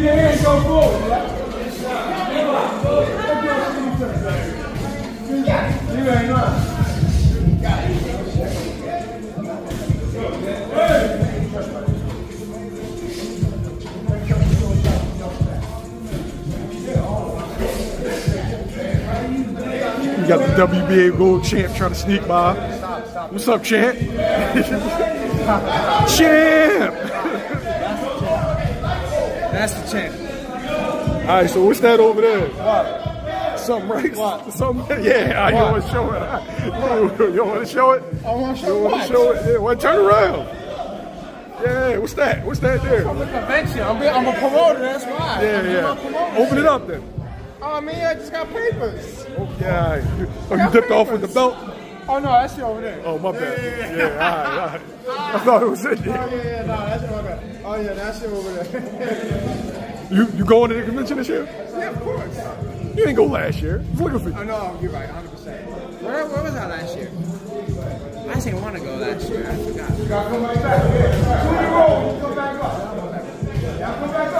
WBA ain't so full, yeah? You ain't lying. You got the WBA gold champ trying to sneak by. Stop. What's up, champ? Champ! That's the champ. Alright, so what's that over there? What? Something, right? What? Something? Yeah, you want to show it? You want to show it? I want to show it. You want to show it? Yeah, well, turn around. Yeah, what's that? What's that there? I'm a convention. I'm a promoter, that's why. Yeah. Open it up then. Oh, I mean, I just got papers. Oh, yeah. Oh, you dipped off with the belt? Oh, no, that's you over there. Oh, my bad. Yeah, all right. I thought it was in there. Oh, yeah, no, that's my bad. Oh, yeah, that's you over there. You going to the convention this year? Yeah, of course. You didn't go last year. I was looking for you. Oh, no, you're right, 100%. Where was I last year? I just didn't want to go last year. I forgot. You got to come back up. Y'all come back up.